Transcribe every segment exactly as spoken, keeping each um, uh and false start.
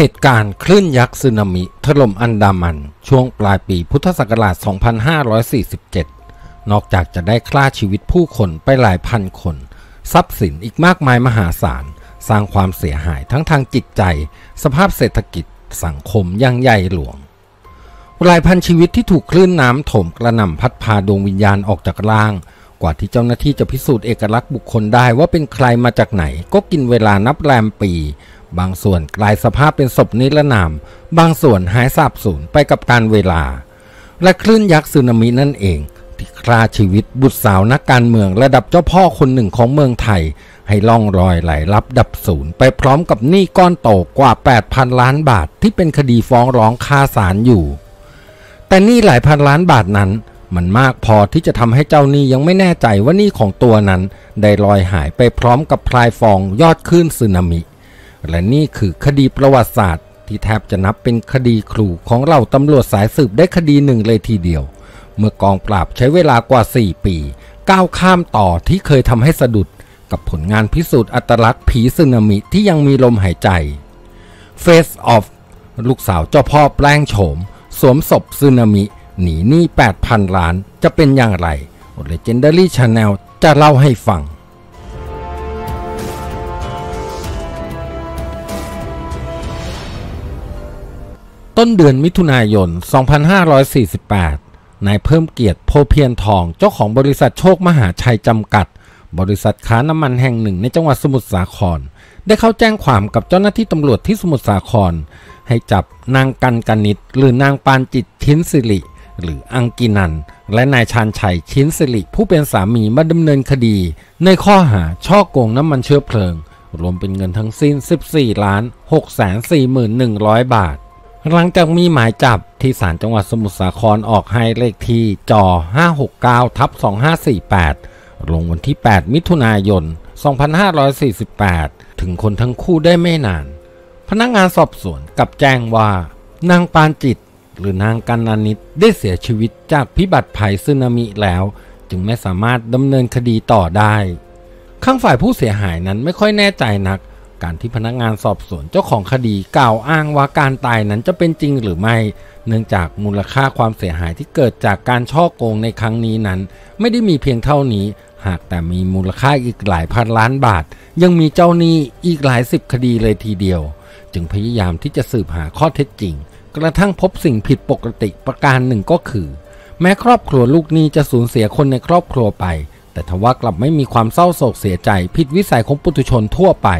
เหตุการณ์คลื่นยักษ์สึนามิถล่มอันดามันช่วงปลายปีพุทธศักราช สองพันห้าร้อยสี่สิบเจ็ด นอกจากจะได้ฆ่าชีวิตผู้คนไปหลายพันคนทรัพย์สินอีกมากมายมหาศาลสร้างความเสียหายทั้งทางจิตใจสภาพเศรษฐกิจสังคมอย่างใหญ่หลวงหลายพันชีวิตที่ถูกคลื่นน้ำถมกระหน่ำพัดพาดวงวิญญาณออกจากร่างกว่าที่เจ้าหน้าที่จะพิสูจน์เอกลักษณ์บุคคลได้ว่าเป็นใครมาจากไหนก็กินเวลานับแรมปีบางส่วนกลายสภาพเป็นศพนิรนามบางส่วนหายสาบสูญไปกับการเวลาและคลื่นยักษ์สึนามินั่นเองที่ฆ่าชีวิตบุตรสาวนักการเมืองระดับเจ้าพ่อคนหนึ่งของเมืองไทยให้ล่องรอยไหลลับดับสูญไปพร้อมกับหนี้ก้อนโตกว่า แปดพัน ล้านบาทที่เป็นคดีฟ้องร้องคาศาลอยู่แต่หนี้หลายพันล้านบาทนั้นมันมากพอที่จะทำให้เจ้าหนี้ยังไม่แน่ใจว่าหนี้ของตัวนั้นได้ลอยหายไปพร้อมกับพลายฟองยอดคลื่นสึนามิและนี่คือคดีประวัติศาสตร์ที่แทบจะนับเป็นคดีครูของเราตำรวจสายสืบได้คดีหนึ่งเลยทีเดียวเมื่อกองปราบใช้เวลากว่าสี่ปีก้าวข้ามต่อที่เคยทำให้สะดุดกับผลงานพิสูจน์อัตลักษณ์ผีสึนามิที่ยังมีลมหายใจ Face Off ลูกสาวเจ้าพ่อแปลงโฉมสวมศพสึนามิหนีหนี้ แปดพัน ล้านจะเป็นอย่างไร Legendary Channel จะเล่าให้ฟังต้นเดือนมิถุนายน สองพันห้าร้อยสี่สิบแปด นายเพิ่มเกียรติโพเพียรทองเจ้าของบริษัทโชคมหาชัยจำกัดบริษัทค้าน้ำมันแห่งหนึ่งในจังหวัดสมุทรสาครได้เข้าแจ้งความกับเจ้าหน้าที่ตำรวจที่สมุทรสาครให้จับนางกันกนิษฐ์หรือนางปานจิตชินสิริหรืออังกินันและนายชาญชัยชินสิริผู้เป็นสามีมาดำเนินคดีในข้อหาช่อโกงน้ำมันเชื้อเพลิงรวมเป็นเงินทั้งสิ้น สิบสี่ล้านหกแสนสี่หมื่นหนึ่งร้อย บาทหลังจากมีหมายจับที่ศาลจังหวัดสมุทรสาครออกให้เลขที่จห้าหกเก้า ทับ สองห้าสี่แปด ลงวันที่ แปด มิถุนายน สองพันห้าร้อยสี่สิบแปด ถึงคนทั้งคู่ได้ไม่นานพนักงานสอบสวนกลับแจ้งว่านางปานจิตหรือนางกันนานิตได้เสียชีวิตจากพิบัติภัยสึนามิแล้วจึงไม่สามารถดำเนินคดีต่อได้ข้างฝ่ายผู้เสียหายนั้นไม่ค่อยแน่ใจนักการที่พนักงานสอบสวนเจ้าของคดีกล่าวอ้างว่าการตายนั้นจะเป็นจริงหรือไม่เนื่องจากมูลค่าความเสียหายที่เกิดจากการฉ้อโกงในครั้งนี้นั้นไม่ได้มีเพียงเท่านี้หากแต่มีมูลค่าอีกหลายพันล้านบาทยังมีเจ้าหนี้อีกหลายสิบคดีเลยทีเดียวจึงพยายามที่จะสืบหาข้อเท็จจริงกระทั่งพบสิ่งผิดปกติประการหนึ่งก็คือแม้ครอบครัวลูกหนี้จะสูญเสียคนในครอบครัวไปแต่ทว่ากลับไม่มีความเศร้าโศกเสียใจผิดวิสัยของปุถุชนทั่วไป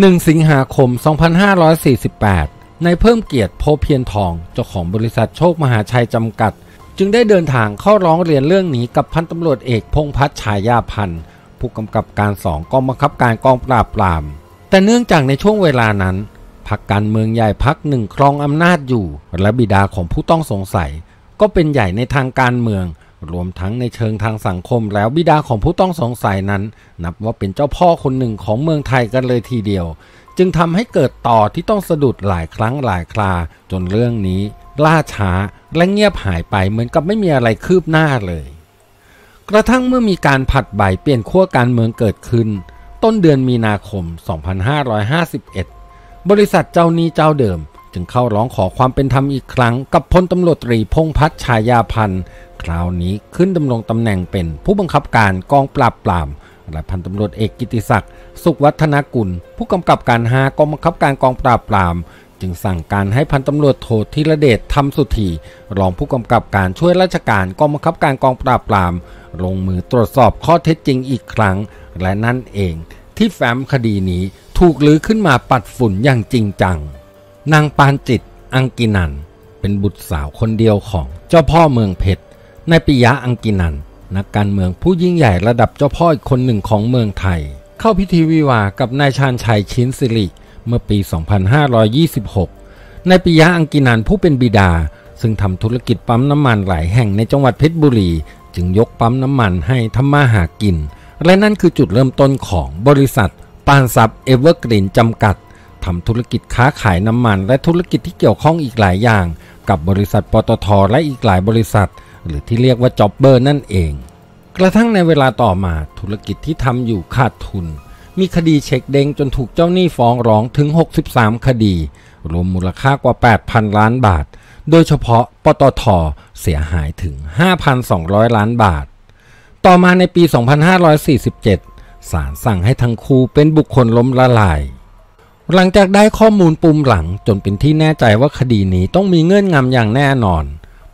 หนึ่ง สิงหาคม สองพันห้าร้อยสี่สิบแปด นายเพิ่มเกียรติโพเพียรทองเจ้าของบริษัทโชคมหาชัยจำกัดจึงได้เดินทางเข้าร้องเรียนเรื่องนี้กับพันตำรวจเอกพงษ์พัฒน์ ฉายาพันธ์ผู้กำกับการสองกองบังคับการกองปราบปรามแต่เนื่องจากในช่วงเวลานั้นพรรคการเมืองใหญ่พรรคหนึ่งครองอำนาจอยู่และบิดาของผู้ต้องสงสัยก็เป็นใหญ่ในทางการเมืองรวมทั้งในเชิงทางสังคมแล้วบิดาของผู้ต้องสงสัยนั้นนับว่าเป็นเจ้าพ่อคนหนึ่งของเมืองไทยกันเลยทีเดียวจึงทำให้เกิดต่อที่ต้องสะดุดหลายครั้งหลายคราจนเรื่องนี้ล่าช้าและเงียบหายไปเหมือนกับไม่มีอะไรคืบหน้าเลยกระทั่งเมื่อมีการผัดใบเปลี่ยนขั้วการเมืองเกิดขึ้นต้นเดือนมีนาคม สองพันห้าร้อยห้าสิบเอ็ด บริษัทเจ้าหนี้เจ้าเดิมจึงเข้าร้องขอความเป็นธรรมอีกครั้งกับพลตำรวจตรีพงษ์พัฒน์ ฉายาพันธ์คราวนี้ขึ้นดำรงตำแหน่งเป็นผู้บังคับการกองปราบปรามและพันตำรวจเอกกิติศักดิ์สุขวัฒนกุลผู้กำกับการห้ากองบังคับการกองปราบปรามจึงสั่งการให้พันตำรวจโทธีรเดชทำสุธีรองผู้กำกับการช่วยราชการกองบังคับการกองปราบปรามลงมือตรวจสอบข้อเท็จจริงอีกครั้งและนั่นเองที่แฟ้มคดีนี้ถูกลื้อขึ้นมาปัดฝุ่นอย่างจริงจังนางปานจิตอังกินันเป็นบุตรสาวคนเดียวของเจ้าพ่อเมืองเพชรนายปิยะอังกินันนักการเมืองผู้ยิ่งใหญ่ระดับเจ้าพ่ออีกคนหนึ่งของเมืองไทยเข้าพิธีวิวากับนายชาญชัยชินสิริเมื่อปี สองพันห้าร้อยยี่สิบหก นายปิยะอังกินันผู้เป็นบิดาซึ่งทำธุรกิจปั๊มน้ำมันหลายแห่งในจังหวัดเพชรบุรีจึงยกปั๊มน้ำมันให้ทำมาหากินและนั่นคือจุดเริ่มต้นของบริษัทปานทรัพย์เอเวอร์กรีนจำกัดทำธุรกิจค้าขายน้ำมันและธุรกิจที่เกี่ยวข้องอีกหลายอย่างกับบริษัทปตท.และอีกหลายบริษัทหรือที่เรียกว่าจ็อบเบอร์นั่นเองกระทั่งในเวลาต่อมาธุรกิจที่ทำอยู่ขาดทุน มีคดีเช็คเด้งจนถูกเจ้าหนี้ฟ้องร้องถึงหกสิบสามคดีรวมมูลค่ากว่า แปดพัน ล้านบาทโดยเฉพาะปตท.เสียหายถึง ห้าพันสองร้อย ล้านบาทต่อมาในปี สองพันห้าร้อยสี่สิบเจ็ด ศาลสั่งให้ทั้งคู่เป็นบุคคลล้มละลายหลังจากได้ข้อมูลปุ่มหลังจนเป็นที่แน่ใจว่าคดีนี้ต้องมีเงื่อนงำอย่างแน่นอน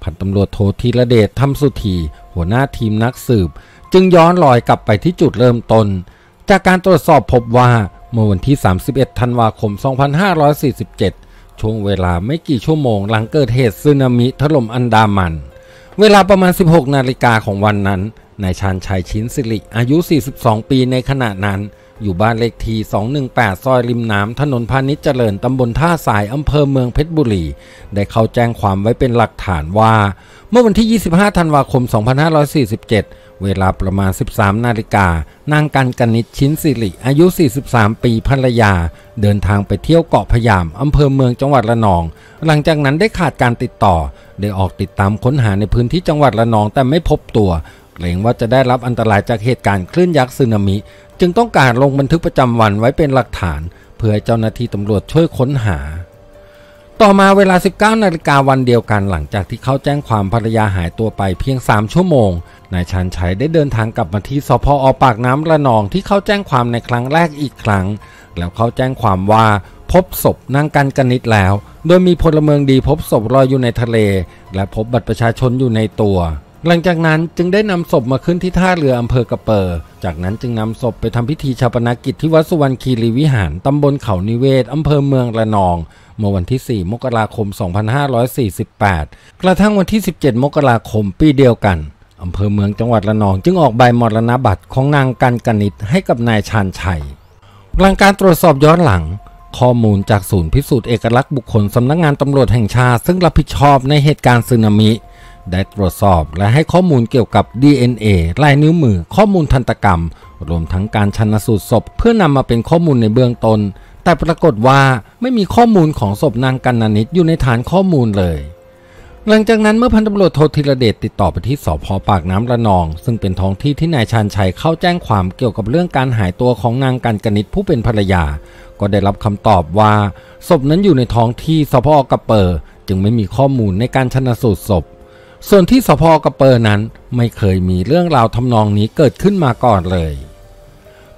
พันตำรวจโทธีรเดชธรรมสุธีหัวหน้าทีมนักสืบจึงย้อนรอยกลับไปที่จุดเริ่มต้นจากการตรวจสอบพบว่าเมื่อวันที่ สามสิบเอ็ด ธันวาคม สองพันห้าร้อยสี่สิบเจ็ด ช่วงเวลาไม่กี่ชั่วโมงหลังเกิดเหตุสึนามิถล่มอันดามันเวลาประมาณ สิบหก นาฬิกาของวันนั้นนายชาญชัยชินสิริอายุ สี่สิบสอง ปีในขณะนั้นอยู่บ้านเลขที่สองหนึ่งแปดซอยริมน้ำถนนพาณิชย์เจริญตำบลท่าทรายอำเภอเมืองเพชรบุรีได้เข้าแจ้งความไว้เป็นหลักฐานว่าเมื่อวันที่ ยี่สิบห้า ธันวาคม สองพันห้าร้อยสี่สิบเจ็ด เวลาประมาณ สิบสาม นาฬิกานางกันกนิษฐ์ชินสิริอายุ สี่สิบสาม ปีภรรยาเดินทางไปเที่ยวเกาะพะยามอำเภอเมืองจังหวัดระนองหลังจากนั้นได้ขาดการติดต่อได้ออกติดตามค้นหาในพื้นที่จังหวัดระนองแต่ไม่พบตัวเกรงว่าจะได้รับอันตรายจากเหตุการณ์คลื่นยักษ์สึนามิจึงต้องการลงบันทึกประจำวันไว้เป็นหลักฐานเพื่อให้เจ้าหน้าที่ตำรวจช่วยค้นหาต่อมาเวลา สิบเก้า นาฬิกาวันเดียวกันหลังจากที่เขาแจ้งความภรรยาหายตัวไปเพียงสามชั่วโมงนายชาญชัยได้เดินทางกลับมาที่สภอ.ปากน้ำระนองที่เขาแจ้งความในครั้งแรกอีกครั้งแล้วเขาแจ้งความว่าพบศพนางกันกนิษฐ์แล้วโดยมีพลเมืองดีพบศพลอยอยู่ในทะเลและพบบัตรประชาชนอยู่ในตัวหลังจากนั้นจึงได้นำศพมาขึ้นที่ท่าเรืออำเภอกระเปอจากนั้นจึงนำศพไปทำพิธีชาปนกิจที่วัดสุวรรณคีรีวิหารตำบลเขานิเวศอำเภอเมืองระนองเมื่อวันที่สี่มกราคมสองพันห้าร้อยสี่สิบแปดกระทั่งวันที่สิบเจ็ดมกราคมปีเดียวกันอำเภอเมืองจังหวัดระนองจึงออกใบมรณบัตรของนางกันกนิษฐ์ให้กับนายชาญชัยหลังการตรวจสอบย้อนหลังข้อมูลจากศูนย์พิสูจน์เอกลักษณ์บุคคลสำนักงานตำรวจแห่งชาติซึ่งรับผิดชอบในเหตุการณ์สึนามิได้ตรวจสอบและให้ข้อมูลเกี่ยวกับ ดี เอ็น เอ ลายนิ้วมือข้อมูลทันตกรรมรวมทั้งการชันสูตรศพเพื่อนำมาเป็นข้อมูลในเบื้องต้นแต่ปรากฏว่าไม่มีข้อมูลของศพนางกันนิษฐ์อยู่ในฐานข้อมูลเลยหลังจากนั้นเมื่อพันตำรวจโทธีรเดชติดต่อไปที่สภ.ปากน้ำระนองซึ่งเป็นท้องที่ที่นายชาญชัยเข้าแจ้งความเกี่ยวกับเรื่องการหายตัวของนางกันกนิษฐ์ผู้เป็นภรรยาก็ได้รับคำตอบว่าศพนั้นอยู่ในท้องที่สภ.กระเปอจึงไม่มีข้อมูลในการชันสูตรศพส่วนที่สภ.กระเปอนั้นไม่เคยมีเรื่องราวทำนองนี้เกิดขึ้นมาก่อนเลย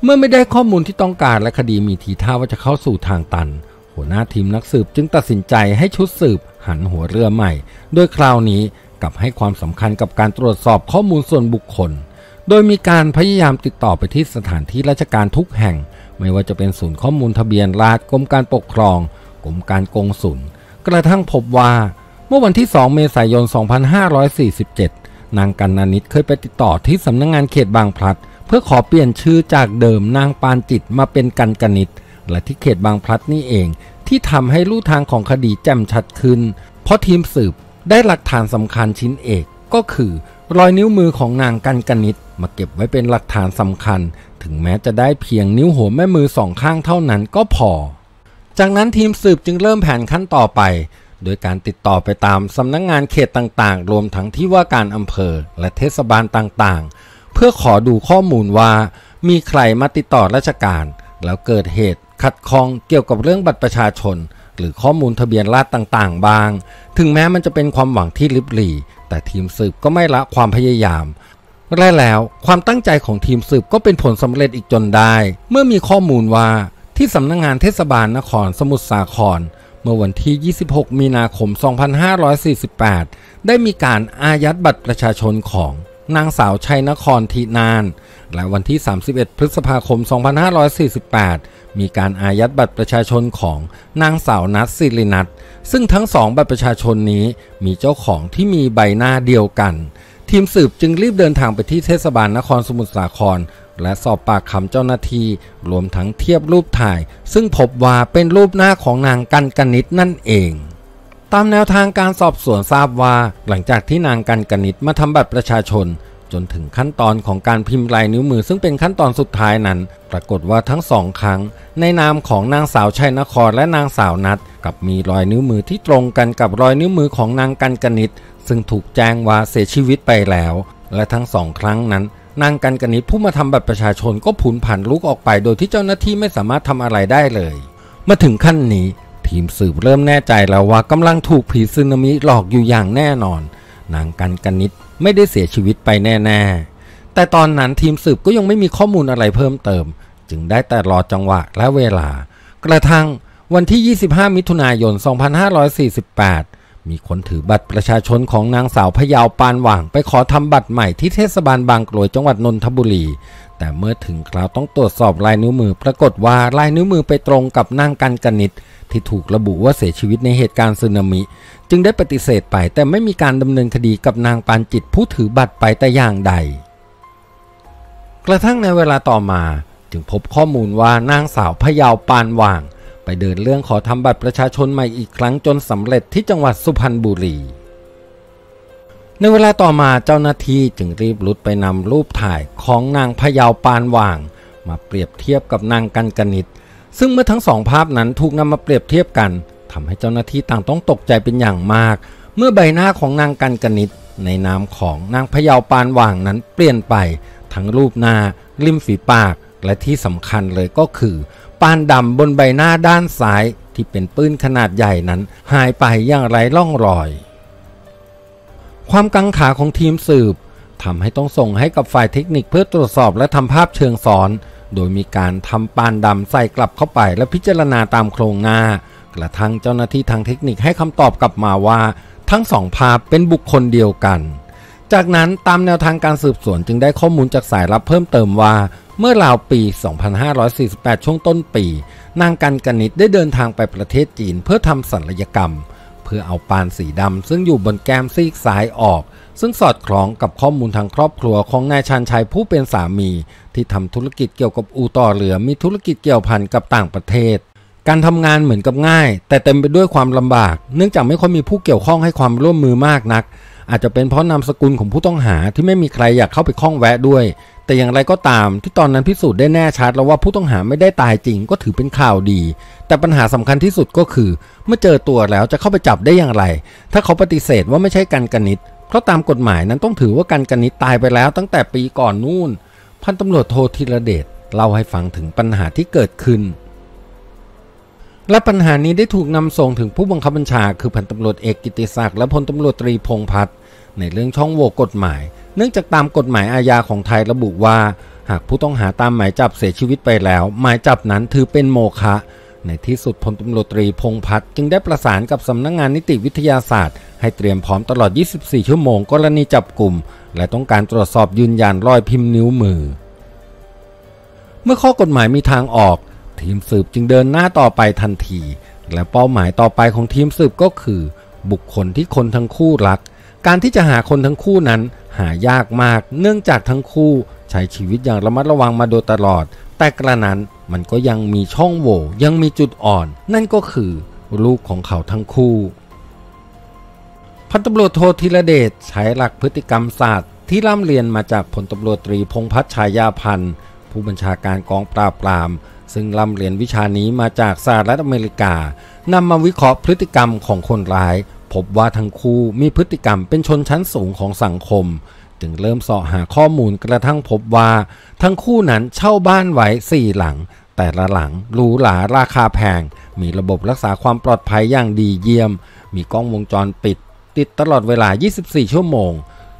เมื่อไม่ได้ข้อมูลที่ต้องการและคดีมีทีท่าว่าจะเข้าสู่ทางตันหัวหน้าทีมนักสืบจึงตัดสินใจให้ชุดสืบหันหัวเรือใหม่โดยคราวนี้กลับให้ความสำคัญกับการตรวจสอบข้อมูลส่วนบุคคลโดยมีการพยายามติดต่อไปที่สถานที่ราชการทุกแห่งไม่ว่าจะเป็นศูนย์ข้อมูลทะเบียนราษฎร์กรมการปกครองกรมการกงสุลกระทั่งพบว่าเมื่อวันที่สองเมษายนสองพันห้าร้อยสี่สิบเจ็ดนางกันนิษฐ์เคยไปติดต่อที่สำนักงานเขตบางพลัดเพื่อขอเปลี่ยนชื่อจากเดิมนางปานจิตมาเป็นกันกนิษฐ์และที่เขตบางพลัดนี่เองที่ทำให้ลู่ทางของคดีแจ่มชัดขึ้นเพราะทีมสืบได้หลักฐานสำคัญชิ้นเอกก็คือรอยนิ้วมือของนางกันกนิษฐ์มาเก็บไว้เป็นหลักฐานสำคัญถึงแม้จะได้เพียงนิ้วหัวแม่มือสองข้างเท่านั้นก็พอจากนั้นทีมสืบจึงเริ่มแผนขั้นต่อไปโดยการติดต่อไปตามสำนักงานเขตต่างๆรวมทั้งที่ว่าการอำเภอและเทศบาลต่างๆเพื่อขอดูข้อมูลว่ามีใครมาติดต่อราชการแล้วเกิดเหตุขัดข้องเกี่ยวกับเรื่องบัตรประชาชนหรือข้อมูลทะเบียนราษฎร์ต่างๆบ้างถึงแม้มันจะเป็นความหวังที่ลิบหลี่แต่ทีมสืบก็ไม่ละความพยายามและแล้วความตั้งใจของทีมสืบก็เป็นผลสำเร็จอีกจนได้เมื่อมีข้อมูลว่าที่สำนักงานเทศบาลนครสมุทรสาครเมื่อวันที่ ยี่สิบหก มีนาคม สองพันห้าร้อยสี่สิบแปด ได้มีการอายัดบัตรประชาชนของนางสาวชัยนครทินานและวันที่ สามสิบเอ็ด พฤษภาคม สองพันห้าร้อยสี่สิบแปด มีการอายัดบัตรประชาชนของนางสาวนัทศิรินัทซึ่งทั้งสองบัตรประชาชนนี้มีเจ้าของที่มีใบหน้าเดียวกันทีมสืบจึงรีบเดินทางไปที่เทศบาลนครสมุทรสาครและสอบปากคำเจ้าหน้าที่รวมทั้งเทียบรูปถ่ายซึ่งพบว่าเป็นรูปหน้าของนางกันกนิษฐ์นั่นเองตามแนวทางการสอบสวนทราบว่าหลังจากที่นางกันกนิษฐ์มาทำบัตรประชาชนจนถึงขั้นตอนของการพิมพ์ลายนิ้วมือซึ่งเป็นขั้นตอนสุดท้ายนั้นปรากฏว่าทั้งสองครั้งในนามของนางสาวชัยนครและนางสาวนัทกับมีรอยนิ้วมือที่ตรงกันกับรอยนิ้วมือของนางกันกนิษฐ์ซึ่งถูกแจ้งว่าเสียชีวิตไปแล้วและทั้งสองครั้งนั้น นางกันกนิษฐ์ผู้มาทำบัตรประชาชนก็ผุนผันลุกออกไปโดยที่เจ้าหน้าที่ไม่สามารถทำอะไรได้เลยมาถึงขั้นนี้ทีมสืบเริ่มแน่ใจแล้วว่ากำลังถูกผีสึนามิหลอกอยู่อย่างแน่นอนนางกันกนิษฐ์ไม่ได้เสียชีวิตไปแน่ๆแต่ตอนนั้นทีมสืบก็ยังไม่มีข้อมูลอะไรเพิ่มเติมจึงได้แต่รอจังหวะและเวลากระทั่งวันที่ ยี่สิบห้ามิถุนายนสองพันห้าร้อยสี่สิบแปดมีคนถือบัตรประชาชนของนางสาวพยาวปานหว่างไปขอทำบัตรใหม่ที่เทศบาลบางกรวยจังหวัดนนทบุรีแต่เมื่อถึงคราวต้องตรวจสอบลายนิ้วมือปรากฏว่าลายนิ้วมือไปตรงกับนางกันกนิษฐ์ที่ถูกระบุว่าเสียชีวิตในเหตุการณ์สึนามิจึงได้ปฏิเสธไปแต่ไม่มีการดำเนินคดีกับนางปานจิตผู้ถือบัตรไปแต่อย่างใดกระทั่งในเวลาต่อมาจึงพบข้อมูลว่านางสาวพยาวปานหว่างไปเดินเรื่องขอทำบัตรประชาชนใหม่อีกครั้งจนสำเร็จที่จังหวัดสุพรรณบุรีในเวลาต่อมาเจ้าหน้าที่จึงรีบรุดไปนำรูปถ่ายของนางพยาวปานหว่างมาเปรียบเทียบกับนางกันกนิษฐ์ซึ่งเมื่อทั้งสองภาพนั้นถูกนำมาเปรียบเทียบกันทำให้เจ้าหน้าที่ต่างต้องตกใจเป็นอย่างมากเมื่อใบหน้าของนางกันกนิษฐ์ในนามของนางพยาวปานหว่างนั้นเปลี่ยนไปทั้งรูปหน้าริมฝีปากและที่สำคัญเลยก็คือปานดำบนใบหน้าด้านซ้ายที่เป็นปื้นขนาดใหญ่นั้นหายไปอย่างไร้ร่องรอยความกังขาของทีมสืบทำให้ต้องส่งให้กับฝ่ายเทคนิคเพื่อตรวจสอบและทำภาพเชิงซ้อนโดยมีการทำปานดำใส่กลับเข้าไปและพิจารณาตามโครงหน้ากระทั่งเจ้าหน้าที่ทางเทคนิคให้คำตอบกลับมาว่าทั้งสองภาพเป็นบุคคลเดียวกันจากนั้นตามแนวทางการสืบสวนจึงได้ข้อมูลจากสายลับเพิ่มเติมว่าเมื่อราวปี สองพันห้าร้อยสี่สิบแปด ช่วงต้นปีนางกันกนิษฐ์ได้เดินทางไปประเทศจีนเพื่อทำศัลยกรรมเพื่อเอาปานสีดำซึ่งอยู่บนแก้มซีกซ้ายออกซึ่งสอดคล้องกับข้อมูลทางครอบครัวของนายชานชัยผู้เป็นสามีที่ทำธุรกิจเกี่ยวกับอู่ต่อเรือมีธุรกิจเกี่ยวพันกับต่างประเทศการทำงานเหมือนกับง่ายแต่เต็มไปด้วยความลำบากเนื่องจากไม่ค่อยมีผู้เกี่ยวข้องให้ความร่วมมือมากนักอาจจะเป็นเพราะนามสกุลของผู้ต้องหาที่ไม่มีใครอยากเข้าไปข้องแวะด้วยแต่อย่างไรก็ตามที่ตอนนั้นพิสูจน์ได้แน่ชัดแล้วว่าผู้ต้องหาไม่ได้ตายจริงก็ถือเป็นข่าวดีแต่ปัญหาสำคัญที่สุดก็คือเมื่อเจอตัวแล้วจะเข้าไปจับได้อย่างไรถ้าเขาปฏิเสธว่าไม่ใช่กันกนิษฐ์เพราะตามกฎหมายนั้นต้องถือว่ากันกนิษฐ์ตายไปแล้วตั้งแต่ปีก่อนนู่นพันตำรวจโทธีรเดชเล่าให้ฟังถึงปัญหาที่เกิดขึ้นและปัญหานี้ได้ถูกนำส่งถึงผู้บังคับบัญชาคือพันตำรวจเอกกิติศักดิ์และพลตำรวจตรีพงษ์พัฒน์ในเรื่องช่องโหว่กฎหมายเนื่องจากตามกฎหมายอาญาของไทยระบุว่าหากผู้ต้องหาตามหมายจับเสียชีวิตไปแล้วหมายจับนั้นถือเป็นโมฆะในที่สุดพลตำรวจตรีพงษ์พัฒน์จึงได้ประสานกับสำนักงานนิติวิทยาศาสตร์ให้เตรียมพร้อมตลอดยี่สิบสี่ชั่วโมงกรณีจับกลุ่มและต้องการตรวจสอบยืนยันรอยพิมพ์นิ้วมือเมื่อข้อกฎหมายมีทางออกทีมสืบจึงเดินหน้าต่อไปทันทีและเป้าหมายต่อไปของทีมสืบก็คือบุคคลที่คนทั้งคู่รักการที่จะหาคนทั้งคู่นั้นหายากมากเนื่องจากทั้งคู่ใช้ชีวิตอย่างระมัดระวังมาโดยตลอดแต่กระนั้นมันก็ยังมีช่องโหว่ยังมีจุดอ่อนนั่นก็คือลูกของเขาทั้งคู่พันตำรวจโทธีรเดชใช้หลักพฤติกรรมศาสตร์ที่ร่ำเรียนมาจากพลตำรวจตรีพงษ์พัฒน์ ฉายาพันธุ์ผู้บัญชาการกองปราบปรามซึ่งร่ำเรียนวิชานี้มาจากสหรัฐอเมริกานำมาวิเคราะห์พฤติกรรมของคนร้ายพบว่าทั้งคู่มีพฤติกรรมเป็นชนชั้นสูงของสังคมจึงเริ่มเสาะหาข้อมูลกระทั่งพบว่าทั้งคู่นั้นเช่าบ้านไว้สี่หลังแต่ละหลังหรูหราราคาแพงมีระบบรักษาความปลอดภัยอย่างดีเยี่ยมมีกล้องวงจรปิดติดตลอดเวลายี่สิบสี่ชั่วโมง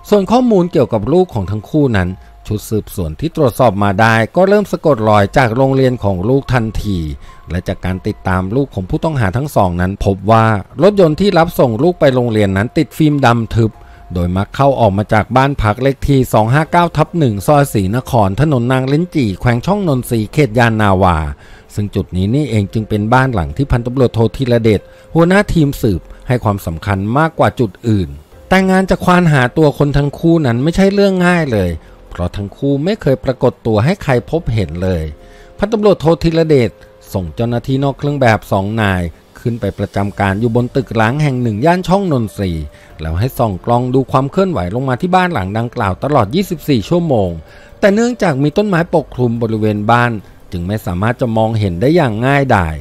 ส่วนข้อมูลเกี่ยวกับลูกของทั้งคู่นั้นชุดสืบสวนที่ตรวจสอบมาได้ก็เริ่มสะกดรอยจากโรงเรียนของลูกทันทีและจากการติดตามลูกของผู้ต้องหาทั้งสองนั้นพบว่ารถยนต์ที่รับส่งลูกไปโรงเรียนนั้นติดฟิล์มดำทึบโดยมักเข้าออกมาจากบ้านพักเลขที่ สองห้าเก้าทับหนึ่ง ซอยศรีนครถนนนางลิ้นจี่แขวงช่องนนทรีเขตยานนาวาซึ่งจุดนี้นี่เองจึงเป็นบ้านหลังที่พันตำรวจโทธีรเดชหัวหน้าทีมสืบให้ความสำคัญมากกว่าจุดอื่นแต่งานจะควานหาตัวคนทั้งคู่นั้นไม่ใช่เรื่องง่ายเลยเพราะทั้งคู่ไม่เคยปรากฏตัวให้ใครพบเห็นเลยพันตำรวจโทธีรเดชส่งเจ้าหน้าที่นอกเครื่องแบบสองนายขึ้นไปประจำการอยู่บนตึกร้างแห่งหนึ่งย่านช่องนนทรีแล้วให้ส่องกล้องดูความเคลื่อนไหวลงมาที่บ้านหลังดังกล่าวตลอดยี่สิบสี่ชั่วโมงแต่เนื่องจากมีต้นไม้ปกคลุมบริเวณบ้าน จึงไม่สามารถจะมองเห็นได้อย่างง่ายดาย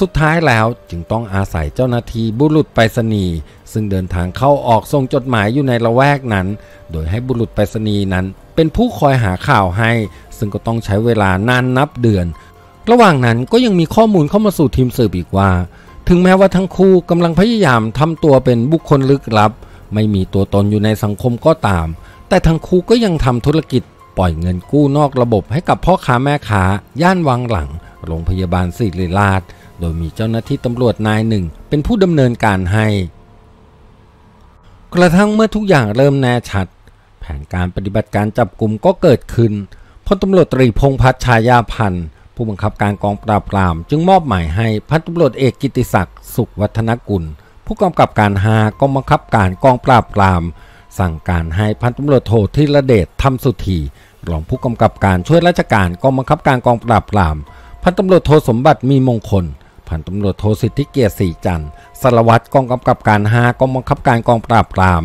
สุดท้ายแล้วจึงต้องอาศัยเจ้าหน้าที่บุรุษไปรษณีย์ซึ่งเดินทางเข้าออกส่งจดหมายอยู่ในละแวกนั้นโดยให้บุรุษไปรษณีย์นั้นเป็นผู้คอยหาข่าวให้ซึ่งก็ต้องใช้เวลานานนับเดือนระหว่างนั้นก็ยังมีข้อมูลเข้ามาสู่ทีมสืบอีกว่าถึงแม้ว่าทั้งคู่กำลังพยายามทำตัวเป็นบุคคลลึกลับไม่มีตัวตนอยู่ในสังคมก็ตามแต่ทั้งคู่ก็ยังทำธุรกิจปล่อยเงินกู้นอกระบบให้กับพ่อค้าแม่ค้าย่านวังหลังโรงพยาบาลศิริราชโดยมีเจ้าหน้าที่ตำรวจนายหนึ่งเป็นผู้ดำเนินการให้กระทั่งเมื่อทุกอย่างเริ่มแน่ชัดแผนการปฏิบัติการจับกุมก็เกิดขึ้นพลตำรวจตรีพงษ์พัฒน์ ฉายาพันธ์ผู้บังคับการกองปราบปรามจึงมอบหมายให้พันตำรวจเอกกิติศักดิ์สุขวัฒนกุลผู้กำกับการห้ากองบังคับการกองปราบปรามสั่งการให้พันตำรวจโทธีรเดชทำสุธีรองผู้กำกับการช่วยราชการกองบังคับการกองปราบปรามพันตำรวจโทสมบัติมีมงคลพันตำรวจโทสิทธิเกียรติศรีจันทร์สารวัตรกองกำกับการห้ากองบังคับการกองปราบปราม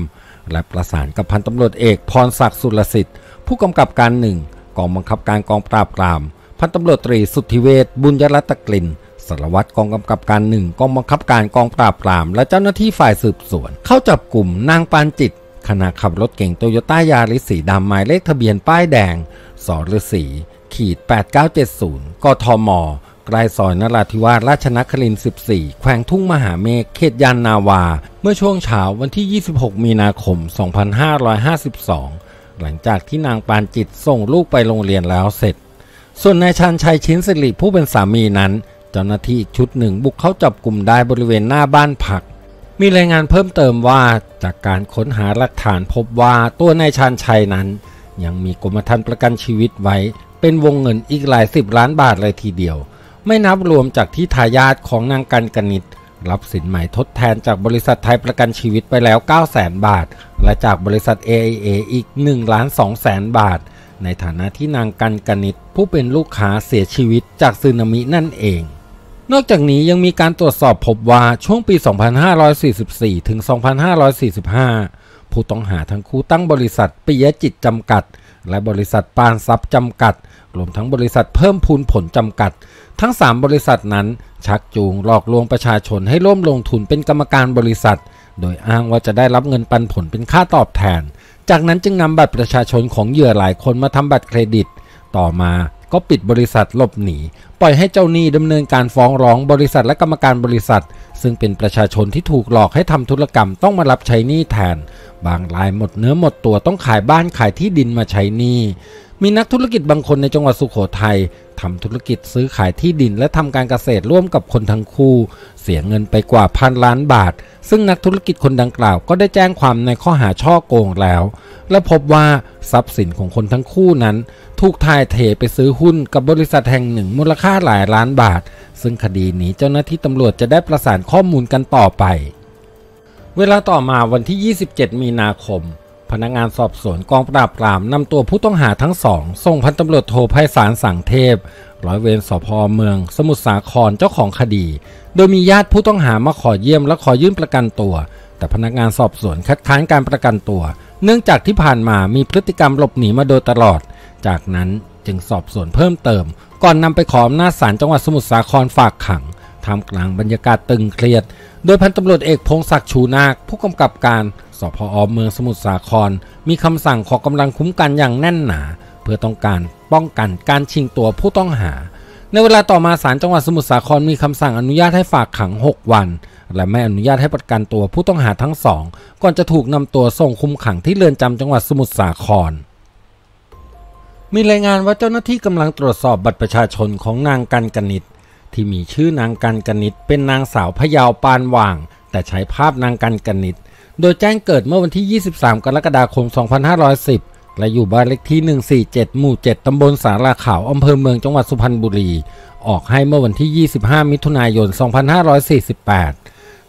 และประสานกับพันตำรวจเอกพรศักดิ์สุรสิทธิ์ผู้กำกับการหนึ่งกองบังคับการกองปราบปรามพันตำรวจตรีสุทธิเวชบุญยรัตน์กลิ่นสารวัตรกองกำกับการหนึ่งกองบังคับการกองปราบปรามและเจ้าหน้าที่ฝ่ายสืบสวนเข้าจับกลุ่มนางปานจิตขณะขับรถเก๋งโตโยต้ายาริสสีดำหมายเลขทะเบียนป้ายแดงสฤษี แปดเก้าเจ็ดศูนย์ กทม.ใกล้ซอยนราธิวาสราชนครินทร์สิบสี่แขวงทุ่งมหาเมฆเขตยานนาวาเมื่อช่วงเช้าวันที่ยี่สิบหกมีนาคมสองพันห้าร้อยห้าสิบสองหลังจากที่นางปานจิตส่งลูกไปโรงเรียนแล้วเสร็จส่วนนายชาญชัยชิ้นสิริผู้เป็นสามีนั้นเจ้าหน้าที่อีกชุดหนึ่งบุกเข้าจับกลุ่มได้บริเวณหน้าบ้านพักมีรายงานเพิ่มเติมว่าจากการค้นหาหลักฐานพบว่าตัวนายชาญชัยนั้นยังมีกรมธรรม์ประกันชีวิตไว้เป็นวงเงินอีกหลายสิบล้านบาทเลยทีเดียวไม่นับรวมจากที่ทายาทของนางกันกนิษฐ์รับสินไหมทดแทนจากบริษัทไทยประกันชีวิตไปแล้ว เก้าแสน บาทและจากบริษัท เอ ไอ เอ อีก หนึ่งล้านสองแสน บาทในฐานะที่นางกันกนิษฐ์ผู้เป็นลูกค้าเสียชีวิตจากสึนามินั่นเองนอกจากนี้ยังมีการตรวจสอบพบว่าช่วงปี สองพันห้าร้อยสี่สิบสี่ ถึง สองพันห้าร้อยสี่สิบห้า ผู้ต้องหาทั้งคู่ตั้งบริษัทปิยจิตจำกัดและบริษัทปานทรัพย์จำกัดรวมทั้งบริษัทเพิ่มพูนผลจำกัดทั้งสามบริษัทนั้นชักจูงหลอกลวงประชาชนให้ร่วมลงทุนเป็นกรรมการบริษัทโดยอ้างว่าจะได้รับเงินปันผลเป็นค่าตอบแทนจากนั้นจึงนำบัตรประชาชนของเหยื่อหลายคนมาทำบัตรเครดิตต่อมาก็ปิดบริษัทหลบหนีปล่อยให้เจ้าหนี้ดำเนินการฟ้องร้องบริษัทและกรรมการบริษัทซึ่งเป็นประชาชนที่ถูกหลอกให้ทำธุรกรรมต้องมารับใช้หนี้แทนบางรายหมดเนื้อหมดตัวต้องขายบ้านขายที่ดินมาใช้หนี้มีนักธุรกิจบางคนในจังหวัดสุโขทัยทำธุรกิจซื้อขายที่ดินและทำการเกษตรร่วมกับคนทั้งคู่เสียเงินไปกว่าพันล้านบาทซึ่งนักธุรกิจคนดังกล่าวก็ได้แจ้งความในข้อหาช่อโกงแล้วและพบว่าทรัพย์สินของคนทั้งคู่นั้นถูกทายเทไปซื้อหุ้นกับบริษัทแห่งหนึ่งมูลค่าหลายล้านบาทซึ่งคดีนี้เจ้าหน้าที่ตำรวจจะได้ประสานข้อมูลกันต่อไปเวลาต่อมาวันที่ยี่สิบเจ็ดมีนาคมพนักงานสอบสวนกองปราบปรามนำตัวผู้ต้องหาทั้งสองส่งพันตำรวจโทไพศาลสังเทพร้อยเวรสภ.เมืองสมุทรสาครเจ้าของคดีโดยมีญาติผู้ต้องหามาขอเยี่ยมและขอยื่นประกันตัวแต่พนักงานสอบสวนคัดค้านการประกันตัวเนื่องจากที่ผ่านมามีพฤติกรรมหลบหนีมาโดยตลอดจากนั้นจึงสอบสวนเพิ่มเติมก่อนนำไปขออำนาจศาลจังหวัดสมุทรสาครฝากขังท่ามกลางบรรยากาศตึงเครียดโดยพันตำรวจเอกพงศักดิ์ชูนาคผู้กำกับการสภ.เมืองสมุทรสาครมีคำสั่งขอกำลังคุ้มกันอย่างแน่นหนาเพื่อต้องการป้องกันการชิงตัวผู้ต้องหาในเวลาต่อมาศาลจังหวัดสมุทรสาครมีคำสั่งอนุญาตให้ฝากขังหกวันและไม่อนุญาตให้ประกันตัวผู้ต้องหาทั้งสองก่อนจะถูกนำตัวส่งคุมขังที่เรือนจำจังหวัดสมุทรสาครมีรายงานว่าเจ้าหน้าที่กำลังตรวจสอบบัตรประชาชนของนางกันกนิษฐ์ที่มีชื่อนางกันกนิษฐ์เป็นนางสาวพยาวปานว่างแต่ใช้ภาพนางกันกนิษฐ์โดยแจ้งเกิดเมื่อวันที่ยี่สิบสามกรกฎาคมสองพันห้าร้อยสิบและอยู่บ้านเลขที่หนึ่งสี่เจ็ดหมู่เจ็ดตำบลสาราขาวอำเภอเมืองจังหวัดสุพรรณบุรีออกให้เมื่อวันที่ยี่สิบห้ามิถุนายนสองพันห้าร้อยสี่สิบแปด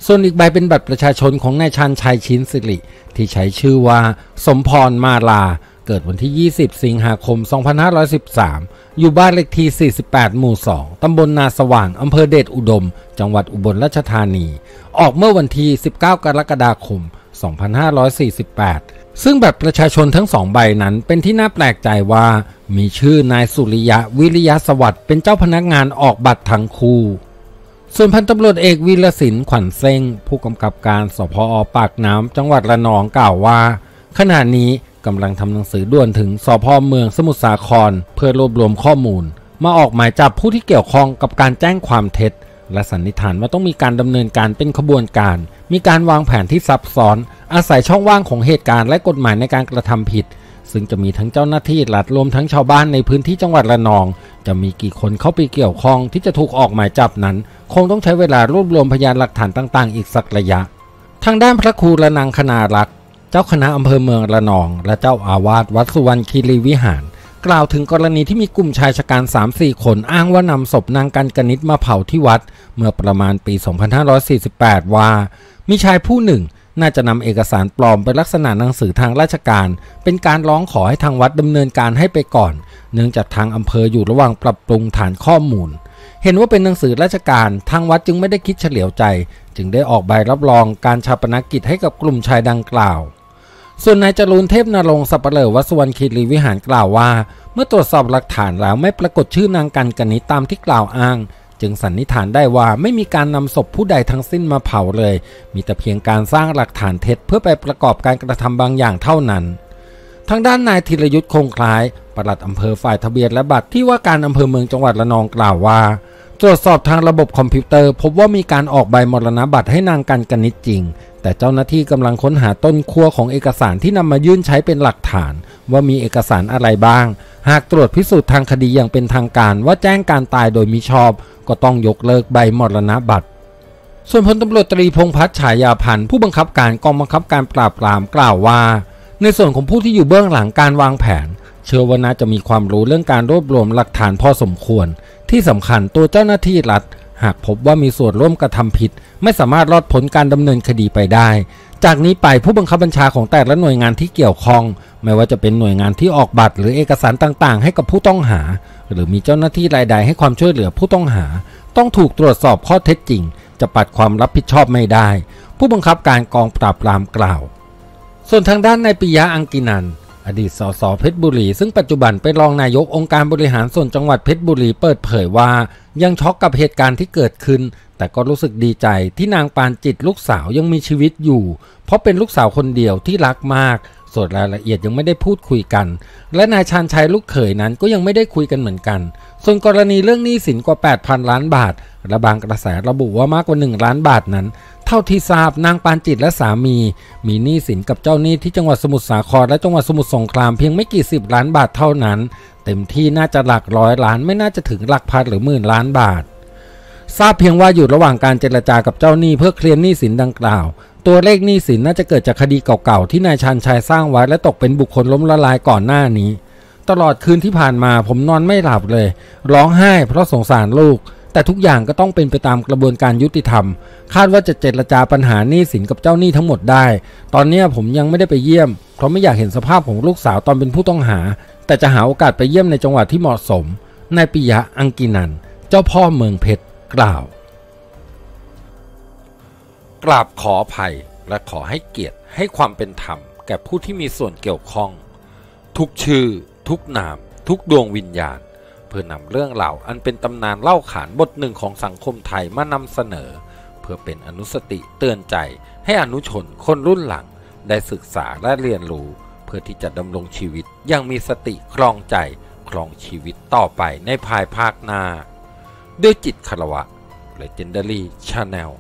ส่วนอีกใบเป็นบัตรประชาชนของนายชาญชัยชิ้นสิริที่ใช้ชื่อว่าสมพรมาลาเกิดวันที่ยี่สิบสิงหาคมสองพันห้าร้อยสิบสามอยู่บ้านเลขที่สี่สิบแปดหมู่สองตำบลนาสว่างอำเภอเดชอุดมจังหวัดอุบลราชธานีออกเมื่อวันที่สิบเก้ากรกฎาคม สองพันห้าร้อยสี่สิบแปด ซึ่งบัตรประชาชนทั้งสองใบนั้นเป็นที่น่าแปลกใจว่ามีชื่อนายสุริยะวิริยสวัสดิ์เป็นเจ้าพนักงานออกบัตรทั้งคู่ส่วนพันตำรวจเอกวีรศิลป์ขวัญเซ้งผู้กำกับการสภอ.ปากน้ำจังหวัดระนองกล่าวว่าขณะนี้กำลังทำหนังสือด่วนถึงสภเมืองสมุทรสาครเพื่อรวบรวมข้อมูลมาออกหมายจับผู้ที่เกี่ยวข้องกับการแจ้งความเท็จและสันนิษฐานว่าต้องมีการดำเนินการเป็นขบวนการมีการวางแผนที่ซับซ้อนอาศัยช่องว่างของเหตุการณ์และกฎหมายในการกระทำผิดซึ่งจะมีทั้งเจ้าหน้าที่รัฐรวมทั้งชาวบ้านในพื้นที่จังหวัดระนองจะมีกี่คนเข้าไปเกี่ยวข้องที่จะถูกออกหมายจับนั้นคงต้องใช้เวลารวบรวมพยานหลักฐานต่างๆอีกสักระยะทางด้านพระครูระนังคณารักษ์เจ้าคณะอำเภอเมืองระนองและเจ้าอาวาสวัดสุวรรณคีรีวิหารกล่าวถึงกรณีที่มีกลุ่มชายชะกัน สามถึงสี่ คนอ้างว่านำศพนางกันกนิษฐ์มาเผาที่วัดเมื่อประมาณปี สองพันห้าร้อยสี่สิบแปด ว่ามีชายผู้หนึ่งน่าจะนำเอกสารปลอมเป็นลักษณะหนังสือทางราชการเป็นการร้องขอให้ทางวัดดำเนินการให้ไปก่อนเนื่องจากทางอำเภออยู่ระหว่างปรับปรุงฐานข้อมูลเห็นว่าเป็นหนังสือราชการทางวัดจึงไม่ได้คิดเฉลียวใจจึงได้ออกใบรับรองการชาปนกิจให้กับกลุ่มชายดังกล่าวส่วนนายจรูนเทพนรงค์สัปเหร่อวัดสุวรรณคีรีวิหารกล่าวว่าเมื่อตรวจสอบหลักฐานแล้วไม่ปรากฏชื่อนางกันกนิษฐ์ตามที่กล่าวอ้างจึงสันนิษฐานได้ว่าไม่มีการนำศพผู้ใดทั้งสิ้นมาเผาเลยมีแต่เพียงการสร้างหลักฐานเท็จเพื่อไปประกอบการกระทำบางอย่างเท่านั้นทางด้านนายธีรยุทธ์คงคล้ายปลัดอำเภอฝ่ายทะเบียนและบัตรที่ว่าการอำเภอเมืองจังหวัดระนองกล่าวว่าตรวจสอบทางระบบคอมพิวเตอร์พบว่ามีการออกใบมรณบัตรให้นางกันกนิษฐ์จริงแต่เจ้าหน้าที่กำลังค้นหาต้นขั้วของเอกสารที่นำมายื่นใช้เป็นหลักฐานว่ามีเอกสารอะไรบ้างหากตรวจพิสูจน์ทางคดีอย่างเป็นทางการว่าแจ้งการตายโดยมิชอบก็ต้องยกเลิกใบมรณบัตรส่วนพลตำรวจตรีพงษ์พัฒน์ฉายาพันธ์ผู้บังคับการกองบังคับการปราบปรามกล่าวว่าในส่วนของผู้ที่อยู่เบื้องหลังการวางแผนเชื่อว่าน่าจะมีความรู้เรื่องการรวบรวมหลักฐานพอสมควรที่สำคัญตัวเจ้าหน้าที่รัฐหากพบว่ามีส่วนร่วมกระทำผิดไม่สามารถรอดพ้นการดำเนินคดีไปได้จากนี้ไปผู้บังคับบัญชาของแต่ละหน่วยงานที่เกี่ยวข้องไม่ว่าจะเป็นหน่วยงานที่ออกบัตรหรือเอกสารต่างๆให้กับผู้ต้องหาหรือมีเจ้าหน้าที่รายใดให้ความช่วยเหลือผู้ต้องหาต้องถูกตรวจสอบข้อเท็จจริงจะปัดความรับผิดชอบไม่ได้ผู้บังคับการกองปราบปรามกล่าวส่วนทางด้านนายปิยะอังกินันท์อดีตสสเพชรบุรีซึ่งปัจจุบันเป็นรองนายกองค์การบริหารส่วนจังหวัดเพชรบุรีเปิดเผยว่ายังช็อกกับเหตุการณ์ที่เกิดขึ้นแต่ก็รู้สึกดีใจที่นางปานจิตลูกสาวยังมีชีวิตอยู่เพราะเป็นลูกสาวคนเดียวที่รักมากส่วนรายละเอียดยังไม่ได้พูดคุยกันและนายชาญชัยลูกเขยนั้นก็ยังไม่ได้คุยกันเหมือนกันส่วนกรณีเรื่องหนี้สินกว่า แปดพัน ล้านบาทและบางกระแสระบุว่ามากกว่าหนึ่งล้านบาทนั้นเท่าที่ทราบนางปานจิตและสามีมีหนี้สินกับเจ้าหนี้ที่จังหวัดสมุทรสาครและจังหวัดสมุทรสงครามเพียงไม่กี่สิบล้านบาทเท่านั้นเต็มที่น่าจะหลักร้อยล้านไม่น่าจะถึงหลักพันหรือหมื่นล้านบาททราบเพียงว่าอยู่ระหว่างการเจรจากับเจ้าหนี้เพื่อเคลียร์หนี้สินดังกล่าวตัวเลขหนี้สินน่าจะเกิดจากคดีเก่าๆที่นายชาญชัยสร้างไว้และตกเป็นบุคคลล้มละลายก่อนหน้านี้ตลอดคืนที่ผ่านมาผมนอนไม่หลับเลยร้องไห้เพราะสงสารลูกแต่ทุกอย่างก็ต้องเป็นไปตามกระบวนการยุติธรรมคาดว่าจะเจรจาปัญหาหนี้สินกับเจ้าหนี้ทั้งหมดได้ตอนนี้ผมยังไม่ได้ไปเยี่ยมเพราะไม่อยากเห็นสภาพของลูกสาวตอนเป็นผู้ต้องหาแต่จะหาโอกาสไปเยี่ยมในจังหวัดที่เหมาะสมนายปิยะอังกินันท์เจ้าพ่อเมืองเพชรกล่าวกราบขออภัยและขอให้เกียรติให้ความเป็นธรรมแก่ผู้ที่มีส่วนเกี่ยวข้องทุกชื่อทุกนามทุกดวงวิญญาณเพื่อนำเรื่องเหล่าอันเป็นตำนานเล่าขานบทหนึ่งของสังคมไทยมานำเสนอเพื่อเป็นอนุสติเตือนใจให้อนุชนคนรุ่นหลังได้ศึกษาและเรียนรู้เพื่อที่จะดำรงชีวิตยังมีสติครองใจครองชีวิตต่อไปในภายภาคหน้าด้วยจิตคารวะ Legendary Channel